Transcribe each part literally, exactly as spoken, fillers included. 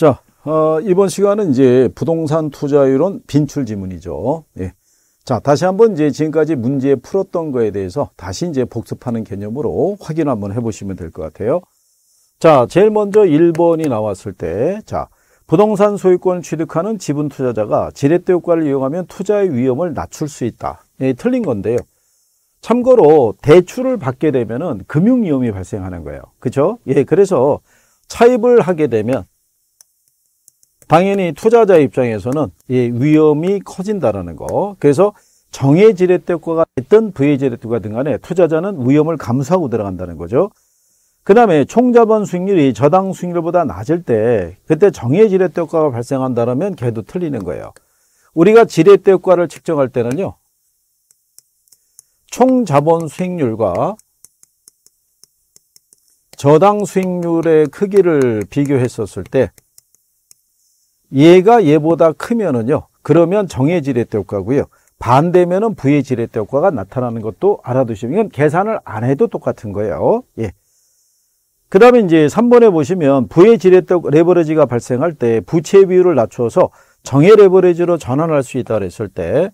자, 어, 이번 시간은 이제 부동산 투자 이론 빈출 지문이죠. 예. 자, 다시 한번 이제 지금까지 문제 풀었던 거에 대해서 다시 이제 복습하는 개념으로 확인 한번 해보시면 될 것 같아요. 자, 제일 먼저 일 번이 나왔을 때, 자, 부동산 소유권을 취득하는 지분 투자자가 지렛대 효과를 이용하면 투자의 위험을 낮출 수 있다. 예, 틀린 건데요. 참고로 대출을 받게 되면은 금융 위험이 발생하는 거예요. 그죠? 예, 그래서 차입을 하게 되면 당연히 투자자 입장에서는 예, 위험이 커진다라는 거. 그래서 정의 지렛대 효과가 있든 부의 지렛대 효과 등 간에 투자자는 위험을 감수하고 들어간다는 거죠. 그 다음에 총자본 수익률이 저당 수익률보다 낮을 때 그때 정의 지렛대 효과가 발생한다면 걔도 틀리는 거예요. 우리가 지렛대 효과를 측정할 때는요, 총자본 수익률과 저당 수익률의 크기를 비교했었을 때 얘가 얘보다 크면은요, 그러면 정의 지렛대 효과고요. 반대면은 부의 지렛대 효과가 나타나는 것도 알아두시면, 이건 계산을 안 해도 똑같은 거예요. 예. 그 다음에 이제 삼 번에 보시면 부의 지렛대 레버리지가 발생할 때 부채 비율을 낮춰서 정의 레버리지로 전환할 수 있다 그랬을 때,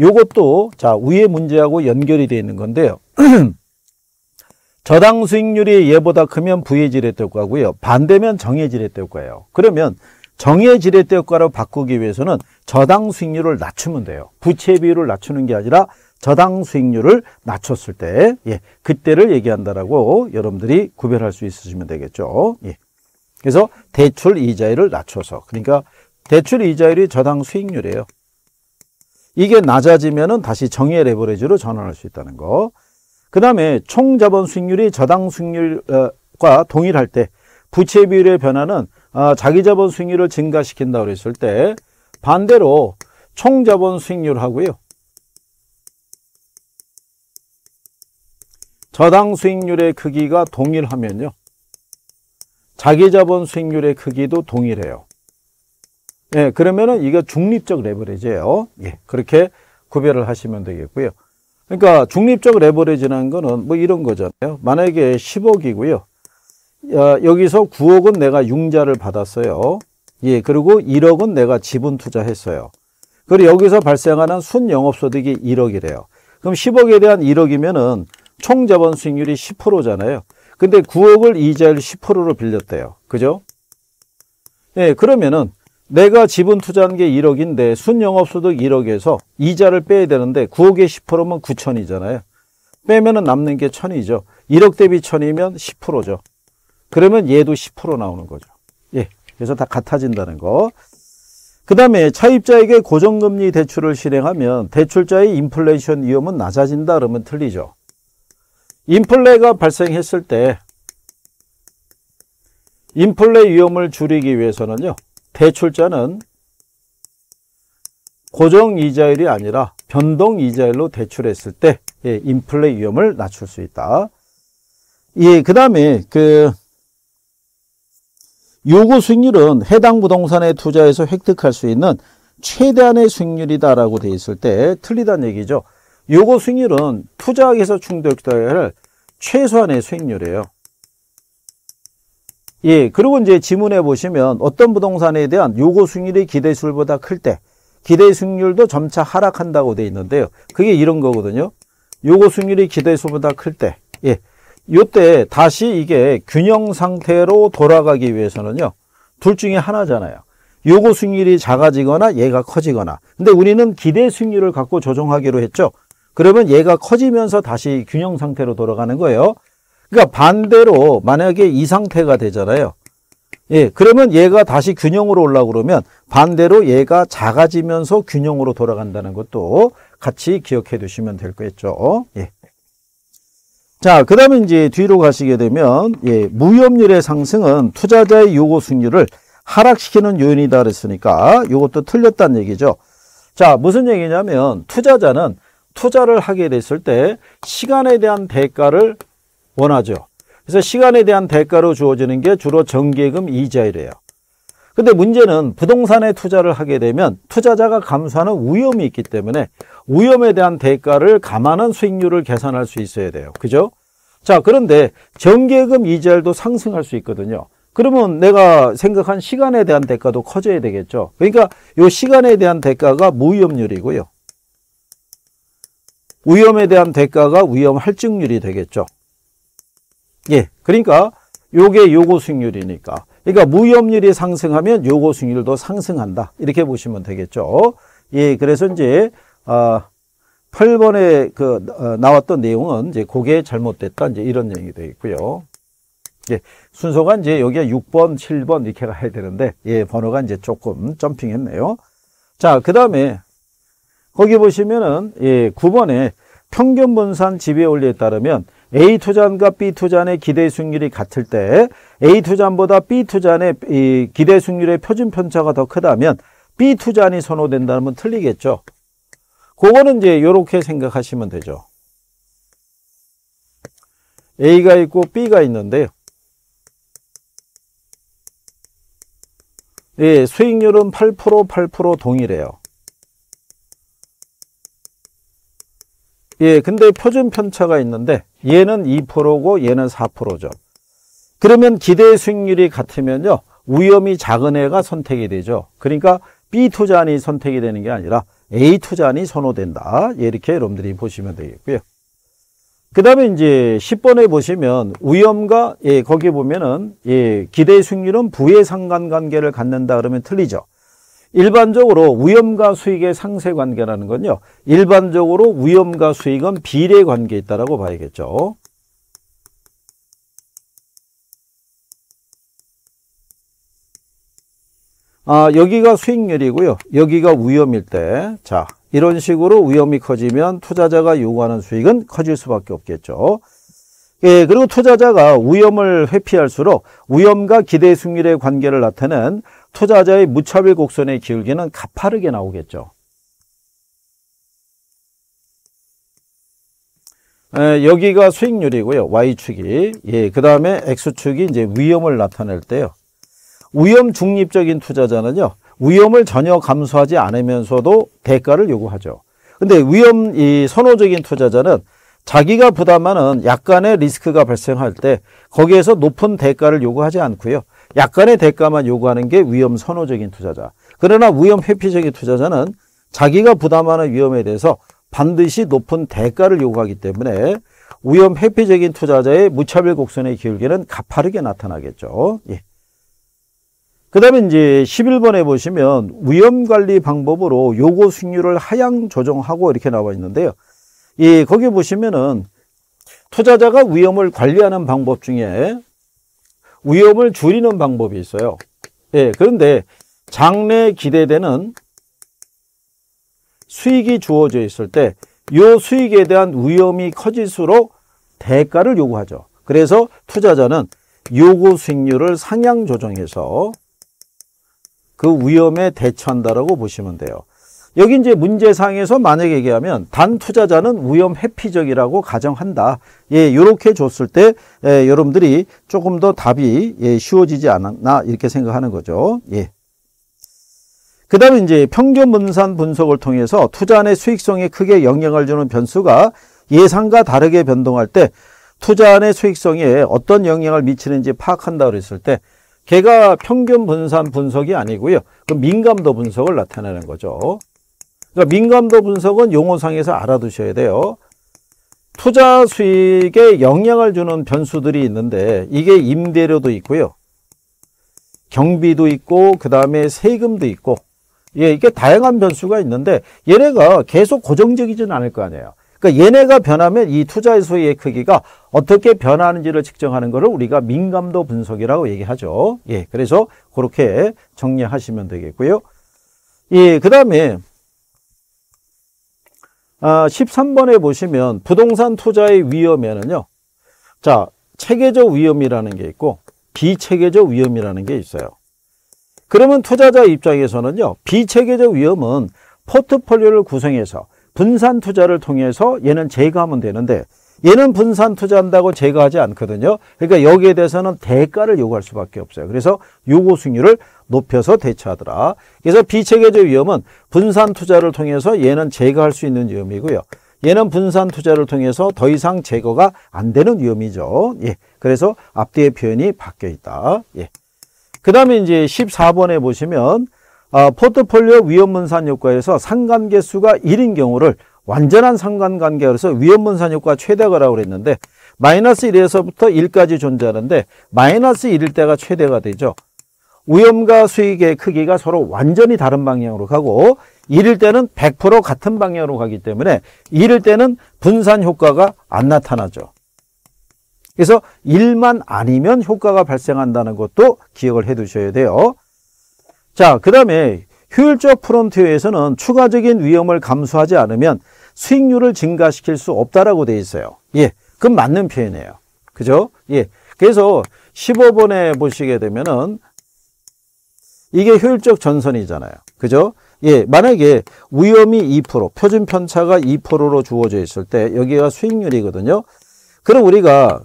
요것도 자, 위의 문제하고 연결이 되어 있는 건데요. 저당 수익률이 얘보다 크면 부의 지렛대 효과고요. 반대면 정의 지렛대 효과예요. 그러면 정의 지렛대 효과로 바꾸기 위해서는 저당 수익률을 낮추면 돼요. 부채 비율을 낮추는 게 아니라 저당 수익률을 낮췄을 때, 예, 그때를 얘기한다라고 여러분들이 구별할 수 있으시면 되겠죠. 예. 그래서 대출 이자율을 낮춰서, 그러니까 대출 이자율이 저당 수익률이에요. 이게 낮아지면은 다시 정의 레버리지로 전환할 수 있다는 거. 그 다음에 총자본 수익률이 저당 수익률과 동일할 때 부채 비율의 변화는 자기 자본 수익률을 증가시킨다 그랬을 때, 반대로 총자본 수익률하고요, 저당 수익률의 크기가 동일하면요, 자기 자본 수익률의 크기도 동일해요. 예, 그러면은 이게 중립적 레버리지예요. 예, 그렇게 구별을 하시면 되겠고요. 그러니까 중립적 레버리지라는 거는 뭐 이런 거잖아요. 만약에 십억이고요. 어, 여기서 구억은 내가 융자를 받았어요. 예, 그리고 일억은 내가 지분 투자했어요. 그리고 여기서 발생하는 순영업소득이 일억이래요. 그럼 십억에 대한 일억이면은 총자본 수익률이 십 퍼센트잖아요. 근데 구억을 이자율 십 퍼센트로 빌렸대요. 그죠? 예, 그러면은 내가 지분 투자한 게 일억인데 순영업소득 일억에서 이자를 빼야 되는데 구억에 십 퍼센트면 구천이잖아요. 빼면은 남는 게 천이죠. 일억 대비 천이면 십 퍼센트죠. 그러면 얘도 십 퍼센트 나오는 거죠. 예, 그래서 다 같아진다는 거. 그 다음에 차입자에게 고정금리 대출을 실행하면 대출자의 인플레이션 위험은 낮아진다 그러면 틀리죠. 인플레가 발생했을 때 인플레 위험을 줄이기 위해서는요, 대출자는 고정이자율이 아니라 변동이자율로 대출했을 때 예, 인플레 위험을 낮출 수 있다. 예, 그 다음에 그 요구 수익률은 해당 부동산에 투자해서 획득할 수 있는 최대한의 수익률이다라고 돼 있을 때 틀리다는 얘기죠. 요구 수익률은 투자에서 충족되어야 할 최소한의 수익률이에요. 예, 그리고 이제 지문에 보시면 어떤 부동산에 대한 요구 수익률이 기대 수익률보다 클 때 기대 수익률도 점차 하락한다고 돼 있는데요. 그게 이런 거거든요. 요구 수익률이 기대 수익률보다 클 때, 예, 요때 다시 이게 균형 상태로 돌아가기 위해서는요, 둘 중에 하나잖아요. 요구 수익률이 작아지거나 얘가 커지거나. 근데 우리는 기대 수익률을 갖고 조정하기로 했죠. 그러면 얘가 커지면서 다시 균형 상태로 돌아가는 거예요. 그러니까 반대로 만약에 이 상태가 되잖아요. 예, 그러면 얘가 다시 균형으로 올라오고 그러면 반대로 얘가 작아지면서 균형으로 돌아간다는 것도 같이 기억해 두시면 될 거겠죠. 예. 자, 그 다음에 이제 뒤로 가시게 되면, 예, 무위험률의 상승은 투자자의 요구 수익률을 하락시키는 요인이다 그랬으니까 이것도 틀렸다는 얘기죠. 자, 무슨 얘기냐면 투자자는 투자를 하게 됐을 때 시간에 대한 대가를 원하죠. 그래서 시간에 대한 대가로 주어지는 게 주로 정기예금 이자율이에요. 근데 문제는 부동산에 투자를 하게 되면 투자자가 감수하는 위험이 있기 때문에 위험에 대한 대가를 감안한 수익률을 계산할 수 있어야 돼요. 그죠? 자, 그런데 정기예금 이자율도 상승할 수 있거든요. 그러면 내가 생각한 시간에 대한 대가도 커져야 되겠죠. 그러니까 이 시간에 대한 대가가 무위험률이고요. 위험에 대한 대가가 위험 할증률이 되겠죠. 예, 그러니까 요게 요거 수익률이니까. 그러니까 무위험률이 상승하면 요거 수익률도 상승한다. 이렇게 보시면 되겠죠. 예, 그래서 이제 아, 팔 번에 그 어, 나왔던 내용은 이제 그게 잘못됐다. 이제 이런 얘기 되겠고요. 예, 순서가 이제 여기가 육 번, 칠 번 이렇게 가야 되는데 예, 번호가 이제 조금 점핑했네요. 자, 그다음에 거기 보시면은 예, 구 번에 평균 분산 지배 원리에 따르면 A 투자원과 B 투자원의 기대 수익률이 같을 때 A 투자원보다 B 투자원의 이 기대 수익률의 표준 편차가 더 크다면 B 투자원이 선호된다는 건 틀리겠죠. 그거는 이제 이렇게 생각하시면 되죠. A가 있고 B가 있는데요. 예, 수익률은 팔 퍼센트, 팔 퍼센트 동일해요. 예, 근데 표준 편차가 있는데 얘는 이 퍼센트고 얘는 사 퍼센트죠. 그러면 기대 수익률이 같으면요. 위험이 작은 애가 선택이 되죠. 그러니까 B 투자안이 선택이 되는 게 아니라 A 투자안이 선호된다. 이렇게 여러분들이 보시면 되겠고요. 그 다음에 이제 십 번에 보시면 위험과 예, 거기 보면은 예, 기대 수익률은 부의 상관관계를 갖는다 그러면 틀리죠. 일반적으로 위험과 수익의 상세 관계라는 건요. 일반적으로 위험과 수익은 비례 관계에 있다라고 봐야겠죠. 아, 여기가 수익률이고요. 여기가 위험일 때. 자, 이런 식으로 위험이 커지면 투자자가 요구하는 수익은 커질 수밖에 없겠죠. 예, 그리고 투자자가 위험을 회피할수록 위험과 기대 수익률의 관계를 나타낸 투자자의 무차별 곡선의 기울기는 가파르게 나오겠죠. 예, 여기가 수익률이고요. Y축이. 예, 그 다음에 X축이 이제 위험을 나타낼 때요. 위험 중립적인 투자자는요. 위험을 전혀 감수하지 않으면서도 대가를 요구하죠. 근데 위험 이 선호적인 투자자는 자기가 부담하는 약간의 리스크가 발생할 때 거기에서 높은 대가를 요구하지 않고요. 약간의 대가만 요구하는 게 위험 선호적인 투자자. 그러나 위험 회피적인 투자자는 자기가 부담하는 위험에 대해서 반드시 높은 대가를 요구하기 때문에 위험 회피적인 투자자의 무차별 곡선의 기울기는 가파르게 나타나겠죠. 예. 그 다음에 이제 십일 번에 보시면 위험관리 방법으로 요구 수익률을 하향 조정하고 이렇게 나와 있는데요. 예, 거기 보시면은 투자자가 위험을 관리하는 방법 중에 위험을 줄이는 방법이 있어요. 예, 그런데 장래에 기대되는 수익이 주어져 있을 때 이 수익에 대한 위험이 커질수록 대가를 요구하죠. 그래서 투자자는 요구 수익률을 상향 조정해서 그 위험에 대처한다라고 보시면 돼요. 여기 이제 문제상에서 만약에 얘기하면 단 투자자는 위험 회피적이라고 가정한다. 예, 요렇게 줬을 때 예, 여러분들이 조금 더 답이 예, 쉬워지지 않았나 이렇게 생각하는 거죠. 예. 그 다음에 이제 평균 분산 분석을 통해서 투자안의 수익성에 크게 영향을 주는 변수가 예상과 다르게 변동할 때 투자안의 수익성에 어떤 영향을 미치는지 파악한다 그랬을 때 걔가 평균 분산 분석이 아니고요. 그 민감도 분석을 나타내는 거죠. 그러니까 민감도 분석은 용어상에서 알아두셔야 돼요. 투자 수익에 영향을 주는 변수들이 있는데 이게 임대료도 있고요. 경비도 있고 그다음에 세금도 있고 예, 이게 다양한 변수가 있는데 얘네가 계속 고정적이진 않을 거 아니에요. 그러니까 얘네가 변하면 이 투자의 수익의 크기가 어떻게 변하는지를 측정하는 것을 우리가 민감도 분석이라고 얘기하죠. 예, 그래서 그렇게 정리하시면 되겠고요. 예, 그 다음에 아, 십삼 번에 보시면 부동산 투자의 위험에는요. 자, 체계적 위험이라는 게 있고 비체계적 위험이라는 게 있어요. 그러면 투자자 입장에서는요. 비체계적 위험은 포트폴리오를 구성해서 분산 투자를 통해서 얘는 제거하면 되는데 얘는 분산 투자한다고 제거하지 않거든요. 그러니까 여기에 대해서는 대가를 요구할 수밖에 없어요. 그래서 요구 수익률을 높여서 대처하더라. 그래서 비체계적 위험은 분산 투자를 통해서 얘는 제거할 수 있는 위험이고요. 얘는 분산 투자를 통해서 더 이상 제거가 안 되는 위험이죠. 예, 그래서 앞뒤의 표현이 바뀌어 있다. 예. 그 다음에 이제 십사 번에 보시면 아, 포트폴리오 위험분산 효과에서 상관계 수가 일인 경우를 완전한 상관관계로서 위험분산 효과 최대가라고 그랬는데 마이너스 일에서부터 일까지 존재하는데 마이너스 일일 때가 최대가 되죠. 위험과 수익의 크기가 서로 완전히 다른 방향으로 가고 일일 때는 백 퍼센트 같은 방향으로 가기 때문에 일일 때는 분산 효과가 안 나타나죠. 그래서 일만 아니면 효과가 발생한다는 것도 기억을 해 두셔야 돼요. 자, 그 다음에 효율적 프론티어에서는 추가적인 위험을 감수하지 않으면 수익률을 증가시킬 수 없다라고 되어 있어요. 예, 그건 맞는 표현이에요. 그죠? 예, 그래서 십오 번에 보시게 되면은 이게 효율적 전선이잖아요. 그죠? 예, 만약에 위험이 이 퍼센트, 표준 편차가 이 퍼센트로 주어져 있을 때 여기가 수익률이거든요. 그럼 우리가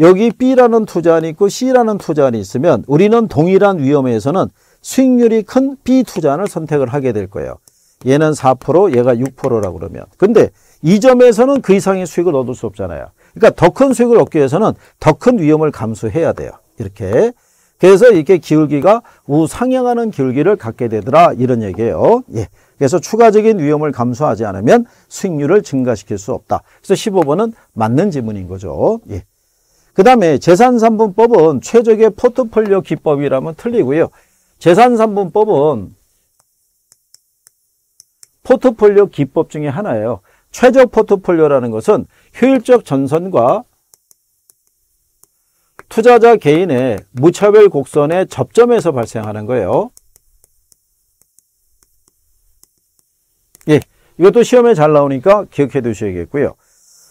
여기 B라는 투자안이 있고 C라는 투자안이 있으면 우리는 동일한 위험에서는 수익률이 큰 B 투자안을 선택을 하게 될 거예요. 얘는 사 퍼센트, 얘가 육 퍼센트라고 그러면. 근데 이 점에서는 그 이상의 수익을 얻을 수 없잖아요. 그러니까 더 큰 수익을 얻기 위해서는 더 큰 위험을 감수해야 돼요. 이렇게. 그래서 이렇게 기울기가 우상향하는 기울기를 갖게 되더라 이런 얘기예요. 예. 그래서 추가적인 위험을 감수하지 않으면 수익률을 증가시킬 수 없다. 그래서 십오 번은 맞는 지문인 거죠. 예. 그 다음에 재산삼분법은 최적의 포트폴리오 기법이라면 틀리고요. 재산삼분법은 포트폴리오 기법 중에 하나예요. 최적 포트폴리오라는 것은 효율적 전선과 투자자 개인의 무차별 곡선의 접점에서 발생하는 거예요. 예, 이것도 시험에 잘 나오니까 기억해 두셔야겠고요.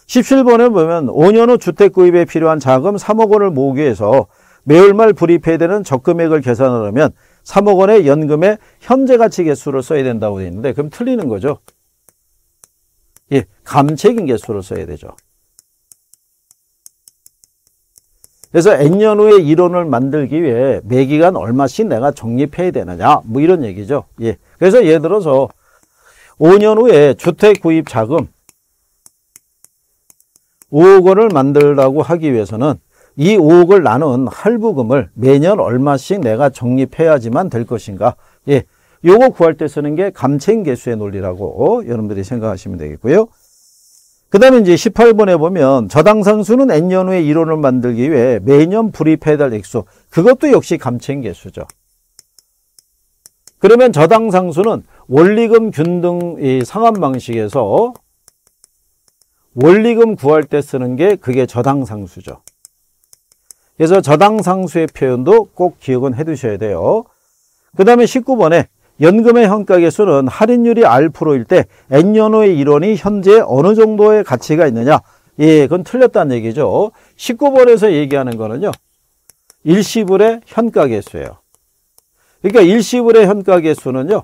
십칠 번에 보면 오 년 후 주택 구입에 필요한 자금 삼억 원을 모으기 위해서 매월말 불입해야 되는 적금액을 계산하려면 삼억 원의 연금의 현재 가치 개수를 써야 된다고 되어 있는데 그럼 틀리는 거죠. 예, 감책인 개수를 써야 되죠. 그래서 엔 년 후에 이론을 만들기 위해 매기간 얼마씩 내가 적립해야 되느냐 뭐 이런 얘기죠. 예, 그래서 예를 들어서 오 년 후에 주택 구입 자금 오억 원을 만들라고 하기 위해서는 이 오억을 나눈 할부금을 매년 얼마씩 내가 적립해야지만 될 것인가. 예, 요거 구할 때 쓰는 게 감책인계수의 논리라고 어, 여러분들이 생각하시면 되겠고요. 그 다음에 이제 십팔 번에 보면 저당상수는 엔 년 후에 이론을 만들기 위해 매년 불입해야 될 액수. 그것도 역시 감책인계수죠. 그러면 저당상수는 원리금 균등 이 상환 방식에서 원리금 구할 때 쓰는 게 그게 저당상수죠. 그래서 저당상수의 표현도 꼭 기억은 해두셔야 돼요. 그 다음에 십구 번에 연금의 현가계수는 할인율이 알 퍼센트일 때 엔 년 후의 이론이 현재 어느 정도의 가치가 있느냐. 예, 그건 틀렸다는 얘기죠. 십구 번에서 얘기하는 거는요. 일시불의 현가계수예요. 그러니까 일시불의 현가계수는요.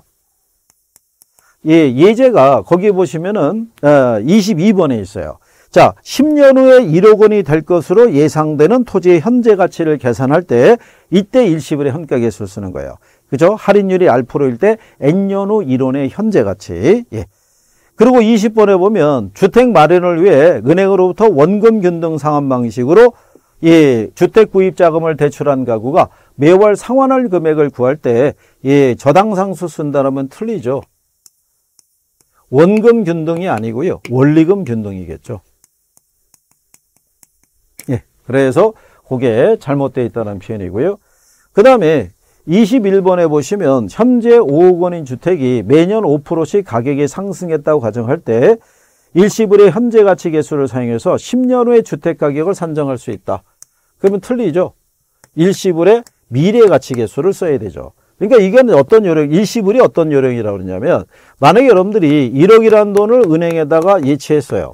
예, 예제가 거기 보시면은 이십이 번에 있어요. 자, 십 년 후에 일억 원이 될 것으로 예상되는 토지의 현재 가치를 계산할 때 이때 일시불의 현가계수를 쓰는 거예요. 그죠? 할인율이 알 퍼센트일 때 엔 년 후 이론의 현재 가치. 예. 그리고 이십 번에 보면 주택 마련을 위해 은행으로부터 원금 균등 상환 방식으로 예, 주택 구입 자금을 대출한 가구가 매월 상환할 금액을 구할 때 예, 저당상수 쓴다면 틀리죠. 원금 균등이 아니고요. 원리금 균등이겠죠. 예. 그래서 그게 잘못되어 있다는 표현이고요. 그 다음에 이십일 번에 보시면 현재 오억 원인 주택이 매년 오 퍼센트씩 가격이 상승했다고 가정할 때 일시불의 현재 가치 계수를 사용해서 십 년 후의 주택 가격을 산정할 수 있다. 그러면 틀리죠. 일시불의 미래 가치 계수를 써야 되죠. 그러니까 이건 어떤 요령, 일시불이 어떤 요령이라고 그러냐면 만약에 여러분들이 일억이라는 돈을 은행에다가 예치했어요.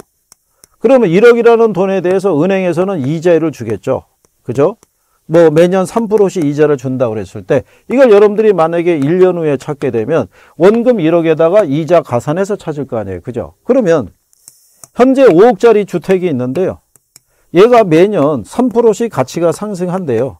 그러면 일억이라는 돈에 대해서 은행에서는 이자율을 주겠죠. 그죠? 뭐 매년 삼 퍼센트씩 이자를 준다고 그랬을 때 이걸 여러분들이 만약에 일 년 후에 찾게 되면 원금 일억에다가 이자 가산해서 찾을 거 아니에요. 그죠? 그러면 현재 오억짜리 주택이 있는데요. 얘가 매년 삼 퍼센트씩 가치가 상승한대요.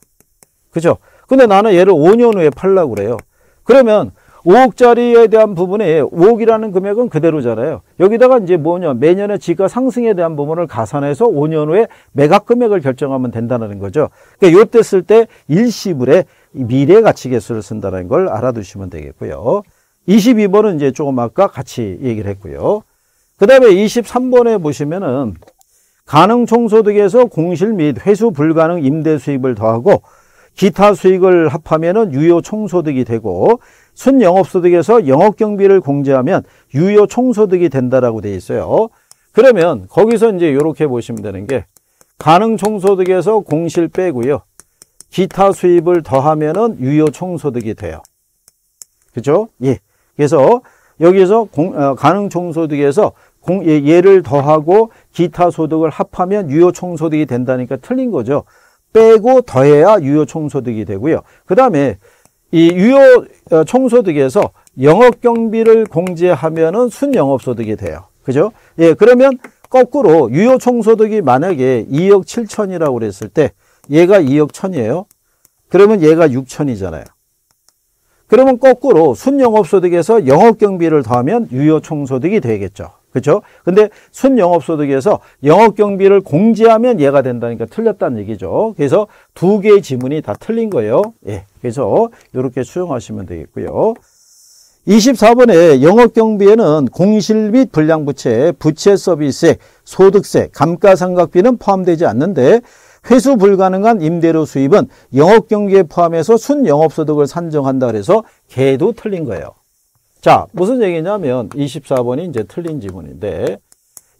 그죠? 근데 나는 얘를 오 년 후에 팔려고 그래요. 그러면 오억짜리에 대한 부분에 오억이라는 금액은 그대로잖아요. 여기다가 이제 뭐냐, 매년의 지가 상승에 대한 부분을 가산해서 오 년 후에 매각 금액을 결정하면 된다는 거죠. 그러니까 요때 쓸 때 일시불에 미래 가치 계수를 쓴다는 걸 알아두시면 되겠고요. 이십이 번은 이제 조금 아까 같이 얘기를 했고요. 그 다음에 이십삼 번에 보시면은 가능 총소득에서 공실 및 회수 불가능 임대 수입을 더하고 기타 수익을 합하면은 유효 총소득이 되고 순영업소득에서 영업경비를 공제하면 유효 총소득이 된다라고 되어 있어요. 그러면 거기서 이제 이렇게 보시면 되는 게 가능 총소득에서 공실 빼고요. 기타 수입을 더하면은 유효 총소득이 돼요. 그죠? 예. 그래서 여기서 공, 어, 가능 총소득에서 공, 예, 얘를 더하고 기타 소득을 합하면 유효 총소득이 된다니까 틀린 거죠. 빼고 더해야 유효 총소득이 되고요. 그 다음에 이 유효 총소득에서 영업경비를 공제하면은 순영업소득이 돼요. 그죠? 예, 그러면 거꾸로 유효 총소득이 만약에 이억 칠천이라고 그랬을 때 얘가 이억 천이에요. 그러면 얘가 육천이잖아요. 그러면 거꾸로 순영업소득에서 영업경비를 더하면 유효 총소득이 되겠죠. 그렇죠? 근데 순영업소득에서 영업경비를 공제하면 얘가 된다니까 틀렸다는 얘기죠. 그래서 두 개의 지문이 다 틀린 거예요. 예, 그래서 이렇게 수용하시면 되겠고요. 이십사 번에 영업경비에는 공실 및 불량부채, 부채서비스액, 소득세, 감가상각비는 포함되지 않는데 회수 불가능한 임대료 수입은 영업경비에 포함해서 순영업소득을 산정한다 그래서 걔도 틀린 거예요. 자, 무슨 얘기냐면 이십사 번이 이제 틀린 지문인데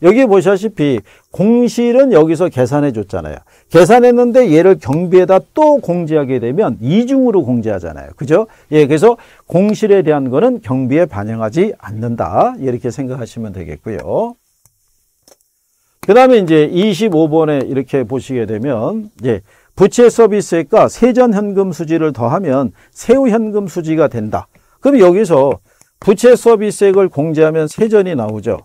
여기 보시다시피 공실은 여기서 계산해 줬잖아요. 계산했는데 얘를 경비에다 또 공제하게 되면 이중으로 공제하잖아요. 그죠? 예, 그래서 공실에 대한 거는 경비에 반영하지 않는다. 이렇게 생각하시면 되겠고요. 그 다음에 이제 이십오 번에 이렇게 보시게 되면 예, 부채 서비스액과 세전 현금 수지를 더하면 세후 현금 수지가 된다. 그럼 여기서 부채 서비스액을 공제하면 세전이 나오죠.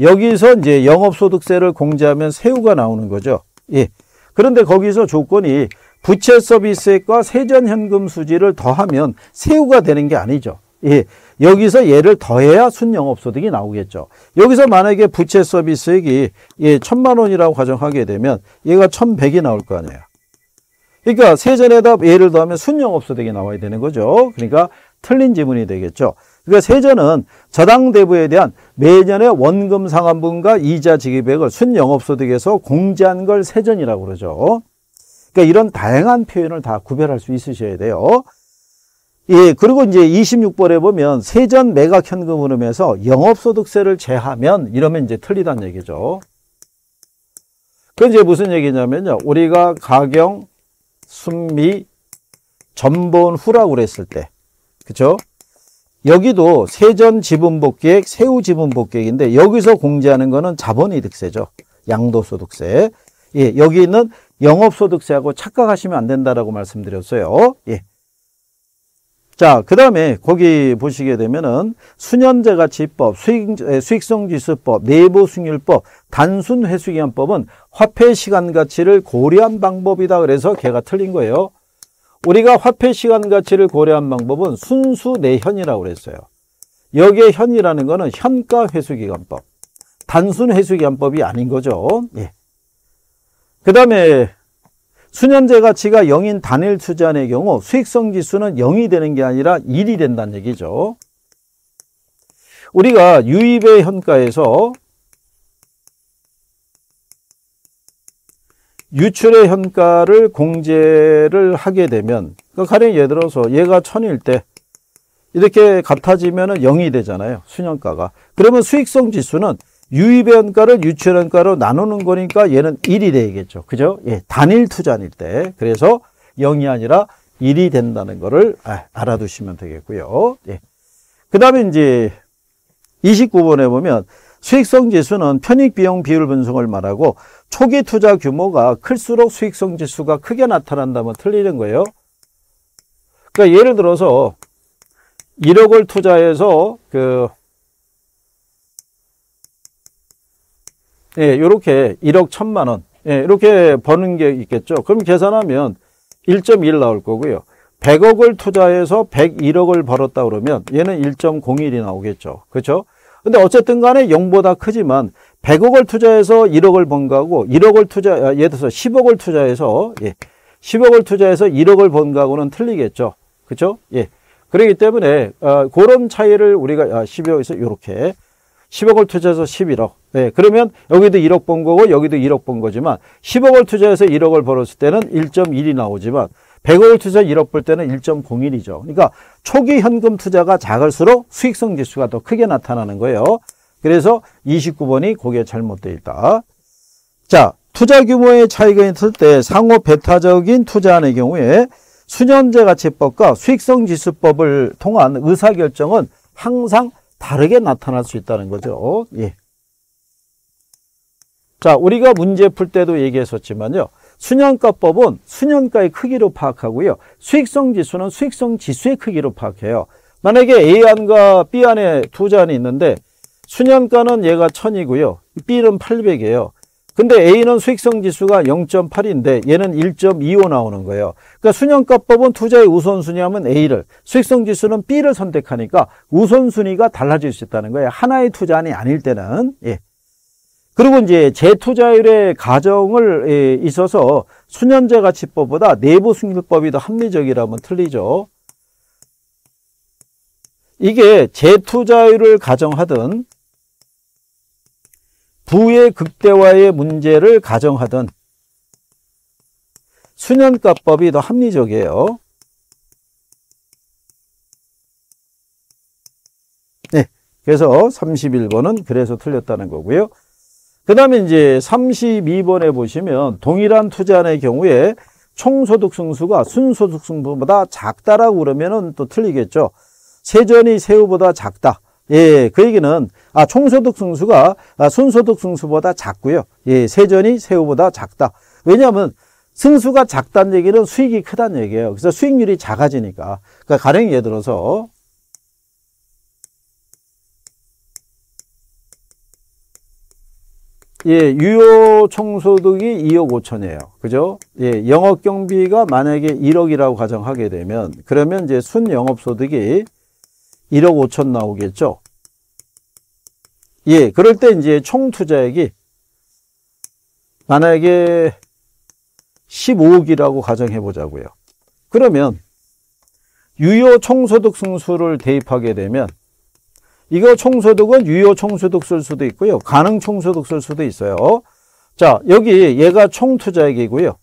여기서 이제 영업소득세를 공제하면 세후가 나오는 거죠. 예. 그런데 거기서 조건이 부채 서비스액과 세전 현금 수지를 더하면 세후가 되는 게 아니죠. 예. 여기서 얘를 더해야 순영업소득이 나오겠죠. 여기서 만약에 부채 서비스액이 예, 천만 원이라고 가정하게 되면 얘가 천백이 나올 거 아니에요. 그러니까 세전에다 얘를 더하면 순영업소득이 나와야 되는 거죠. 그러니까 틀린 지문이 되겠죠. 그러니까 세전은 저당대부에 대한 매년의 원금 상환분과 이자 지급액을 순영업소득에서 공제한 걸 세전이라고 그러죠. 그러니까 이런 다양한 표현을 다 구별할 수 있으셔야 돼요. 예, 그리고 이제 이십육 번에 보면 세전 매각 현금 흐름에서 영업소득세를 제하면 이러면 이제 틀리다는 얘기죠. 그럼 이제 무슨 얘기냐면요. 우리가 가경, 순미, 전본 후라고 그랬을 때. 그렇죠? 여기도 세전 지분복귀액, 세후 지분복귀액인데 여기서 공제하는 거는 자본이득세죠. 양도소득세. 예, 여기 있는 영업소득세하고 착각하시면 안 된다라고 말씀드렸어요. 예. 자, 그 다음에 거기 보시게 되면은 수년제가치법, 수익, 수익성지수법, 내부승률법, 단순회수기한법은 화폐시간가치를 고려한 방법이다. 그래서 걔가 틀린 거예요. 우리가 화폐시간 가치를 고려한 방법은 순수 내현이라고 그랬어요. 여기에 현이라는 거는 현가 회수기간법. 단순 회수기간법이 아닌 거죠. 예. 그 다음에 수년제 가치가 영인 단일 투자안의 경우 수익성 지수는 영이 되는 게 아니라 일이 된다는 얘기죠. 우리가 유입의 현가에서 유출의 현가를 공제를 하게 되면 그러니까 가령 예를 들어서 얘가 천일 때 이렇게 같아지면 영이 되잖아요. 순현가가. 그러면 수익성 지수는 유입의 현가를 유출의 현가로 나누는 거니까 얘는 일이 되겠죠. 그죠? 예, 단일 투자일 때. 그래서 영이 아니라 일이 된다는 거를 알아두시면 되겠고요. 예. 그 다음에 이제 이십구 번에 보면 수익성지수는 편익비용 비율 분석을 말하고 초기 투자 규모가 클수록 수익성지수가 크게 나타난다면 틀리는 거예요. 그러니까 예를 들어서 일억을 투자해서 그 예, 요렇게 일억 천만 원 예, 이렇게 버는 게 있겠죠. 그럼 계산하면 일 점 일 나올 거고요. 백억을 투자해서 백일억을 벌었다 그러면 얘는 일 점 공일이 나오겠죠. 그렇죠? 근데 어쨌든 간에 영보다 크지만 백억을 투자해서 일억을 번 거하고 일억을 투자, 예를 들어서 십억을 투자해서, 예, 십억을 투자해서 일억을 번 거하고는 틀리겠죠. 그렇죠? 예. 그렇기 때문에 어, 그런 차이를 우리가 아, 십억에서 이렇게 십억을 투자해서 십일억. 예, 그러면 여기도 일억 번 거고 여기도 일억 번 거지만 십억을 투자해서 일억을 벌었을 때는 일 점 일이 나오지만 백억을 투자 일억 벌 때는 일 점 공일이죠. 그러니까 초기 현금 투자가 작을수록 수익성 지수가 더 크게 나타나는 거예요. 그래서 이십구 번이 그게 잘못되어 있다. 자, 투자 규모의 차이가 있을 때 상호 배타적인 투자안의 경우에 수년제 가치법과 수익성 지수법을 통한 의사결정은 항상 다르게 나타날 수 있다는 거죠. 예. 자, 우리가 문제 풀 때도 얘기했었지만요. 수년가법은 수년가의 크기로 파악하고요. 수익성 지수는 수익성 지수의 크기로 파악해요. 만약에 A안과 B안에 투자안이 있는데 수년가는 얘가 천이고요. B는 팔백이에요. 근데 A는 수익성 지수가 영 점 팔인데 얘는 일 점 이오 나오는 거예요. 그러니까 수년가법은 투자의 우선순위하면 A를, 수익성 지수는 B를 선택하니까 우선순위가 달라질 수 있다는 거예요. 하나의 투자안이 아닐 때는. 예. 그리고 이제 재투자율의 가정을 있어서 수년제 가치법보다 내부 승률법이 더 합리적이라면 틀리죠. 이게 재투자율을 가정하든 부의 극대화의 문제를 가정하든 수년가법이 더 합리적이에요. 네, 그래서 삼십일 번은 그래서 틀렸다는 거고요. 그 다음에 이제 삼십이 번에 보시면 동일한 투자안의 경우에 총소득 승수가 순소득 승수보다 작다라고 그러면은 또 틀리겠죠. 세전이 세후보다 작다. 예, 그 얘기는, 아, 총소득 승수가 아, 순소득 승수보다 작고요. 예, 세전이 세후보다 작다. 왜냐하면 승수가 작다는 얘기는 수익이 크다는 얘기예요. 그래서 수익률이 작아지니까. 그러니까 가령 예를 들어서, 예, 유효 총소득이 이억 오천이에요. 그죠? 예, 영업 경비가 만약에 일억이라고 가정하게 되면, 그러면 이제 순 영업 소득이 일억 오천 나오겠죠? 예, 그럴 때 이제 총 투자액이 만약에 십오억이라고 가정해 보자고요. 그러면 유효 총소득 승수를 대입하게 되면, 이거 총소득은 유효 총소득 쓸 수도 있고요. 가능 총소득 쓸 수도 있어요. 자, 여기 얘가 총 투자액이고요.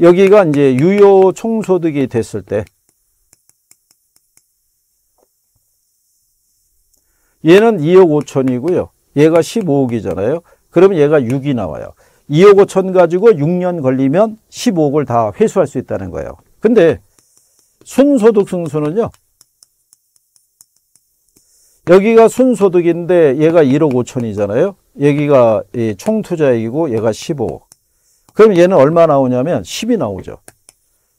여기가 이제 유효 총소득이 됐을 때 얘는 이억 오천이고요. 얘가 십오억이잖아요. 그러면 얘가 육이 나와요. 이억 오천 가지고 육 년 걸리면 십오억을 다 회수할 수 있다는 거예요. 근데 순소득 승수는요. 여기가 순소득인데 얘가 일억 오천이잖아요. 여기가 총 투자액이고 얘가 십오억. 그럼 얘는 얼마 나오냐면 십이 나오죠.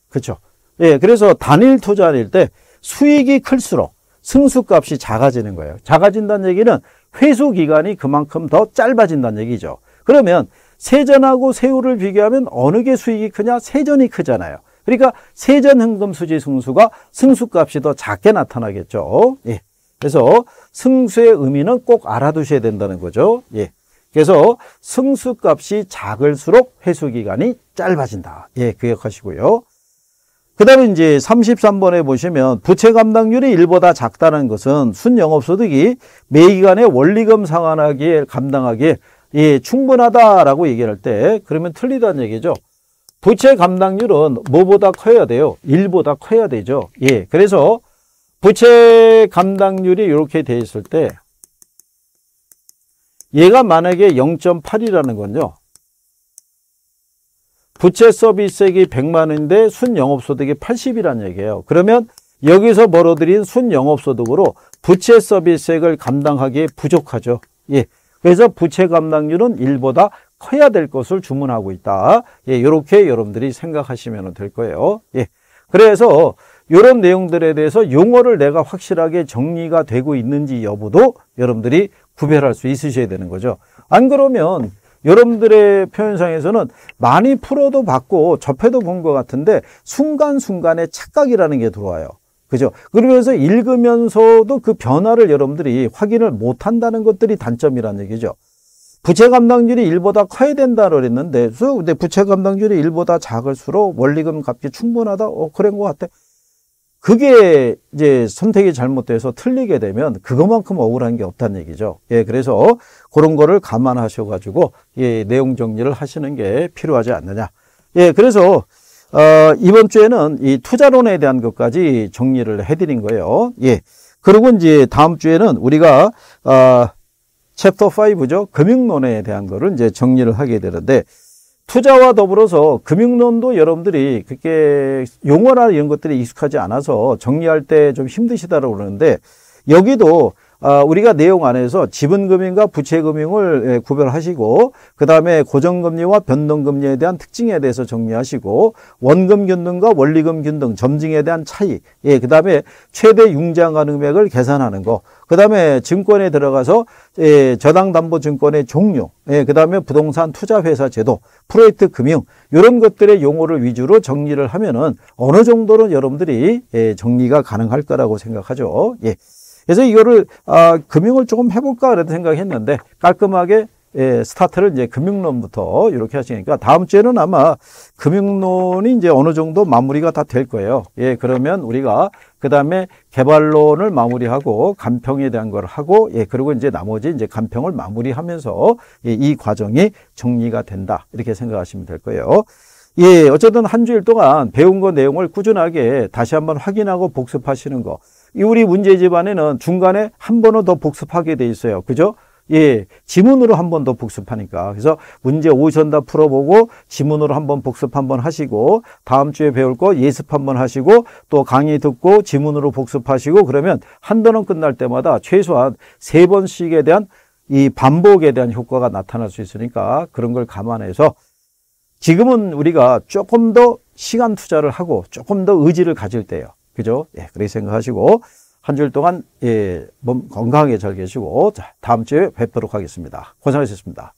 그렇죠? 예, 그래서 단일 투자일 때 수익이 클수록 승수값이 작아지는 거예요. 작아진다는 얘기는 회수 기간이 그만큼 더 짧아진다는 얘기죠. 그러면 세전하고 세후를 비교하면 어느 게 수익이 크냐? 세전이 크잖아요. 그러니까 세전 현금 수지 승수가 승수값이 더 작게 나타나겠죠. 예. 그래서 승수의 의미는 꼭 알아두셔야 된다는 거죠. 예. 그래서 승수값이 작을수록 회수기간이 짧아진다. 예, 기억하시고요. 그 다음에 이제 삼십삼 번에 보시면 부채감당률이 일보다 작다는 것은 순영업소득이 매기간의 원리금 상환하기에 감당하기에 예, 충분하다라고 얘기할 때 그러면 틀리다는 얘기죠. 부채감당률은 뭐보다 커야 돼요? 일보다 커야 되죠. 예, 그래서 부채 감당률이 이렇게 돼 있을 때 얘가 만약에 영 점 팔이라는 건요. 부채 서비스액이 백만 원인데 순영업소득이 팔십이라는 얘기예요. 그러면 여기서 벌어들인 순영업소득으로 부채 서비스액을 감당하기에 부족하죠. 예. 그래서 부채 감당률은 일보다 커야 될 것을 주문하고 있다. 예, 이렇게 여러분들이 생각하시면 될 거예요. 예. 그래서 이런 내용들에 대해서 용어를 내가 확실하게 정리가 되고 있는지 여부도 여러분들이 구별할 수 있으셔야 되는 거죠. 안 그러면 여러분들의 표현상에서는 많이 풀어도 봤고 접해도 본 것 같은데 순간순간의 착각이라는 게 들어와요. 그죠? 그러면서 읽으면서도 그 변화를 여러분들이 확인을 못한다는 것들이 단점이라는 얘기죠. 부채 감당률이 일보다 커야 된다고 그랬는데, 근데 부채 감당률이 일보다 작을수록 원리금 갚기 충분하다? 어, 그런 것 같아. 그게 이제 선택이 잘못돼서 틀리게 되면 그것만큼 억울한 게 없다는 얘기죠. 예, 그래서 그런 거를 감안하셔가지고, 예, 내용 정리를 하시는 게 필요하지 않느냐. 예, 그래서, 어, 이번 주에는 이 투자론에 대한 것까지 정리를 해드린 거예요. 예. 그리고 이제 다음 주에는 우리가, 어, 챕터 오죠. 금융론에 대한 거를 이제 정리를 하게 되는데, 투자와 더불어서 금융론도 여러분들이 그렇게 용어나 이런 것들이 익숙하지 않아서 정리할 때 좀 힘드시다라고 그러는데, 여기도 우리가 내용 안에서 지분금융과 부채금융을 구별하시고, 그 다음에 고정금리와 변동금리에 대한 특징에 대해서 정리하시고, 원금균등과 원리금균등, 점증에 대한 차이, 예, 그 다음에 최대 융자한 금액을 계산하는 거, 그 다음에 증권에 들어가서 예, 저당담보증권의 종류, 예, 그 다음에 부동산 투자회사 제도, 프로젝트 금융, 이런 것들의 용어를 위주로 정리를 하면은 어느 정도는 여러분들이 예, 정리가 가능할 거라고 생각하죠. 예. 그래서 이거를 아, 금융을 조금 해볼까 라는 생각했는데 깔끔하게 예, 스타트를 이제 금융론부터 이렇게 하시니까 다음 주에는 아마 금융론이 이제 어느 정도 마무리가 다 될 거예요. 예, 그러면 우리가 그 다음에 개발론을 마무리하고 간평에 대한 걸 하고, 예, 그리고 이제 나머지 이제 간평을 마무리하면서 예, 이 과정이 정리가 된다 이렇게 생각하시면 될 거예요. 예, 어쨌든 한 주일 동안 배운 거 내용을 꾸준하게 다시 한번 확인하고 복습하시는 거. 우리 문제집 안에는 중간에 한 번은 더 복습하게 돼 있어요. 그죠? 예, 지문으로 한 번 더 복습하니까. 그래서 문제 오션 다 풀어보고 지문으로 한 번 복습 한 번 하시고, 다음 주에 배울 거 예습 한 번 하시고, 또 강의 듣고 지문으로 복습하시고, 그러면 한 단원 끝날 때마다 최소한 세 번씩에 대한 이 반복에 대한 효과가 나타날 수 있으니까 그런 걸 감안해서 지금은 우리가 조금 더 시간 투자를 하고 조금 더 의지를 가질 때예요. 그죠? 예, 그렇게 생각하시고, 한 주일 동안, 예, 몸 건강하게 잘 계시고, 자, 다음 주에 뵙도록 하겠습니다. 고생하셨습니다.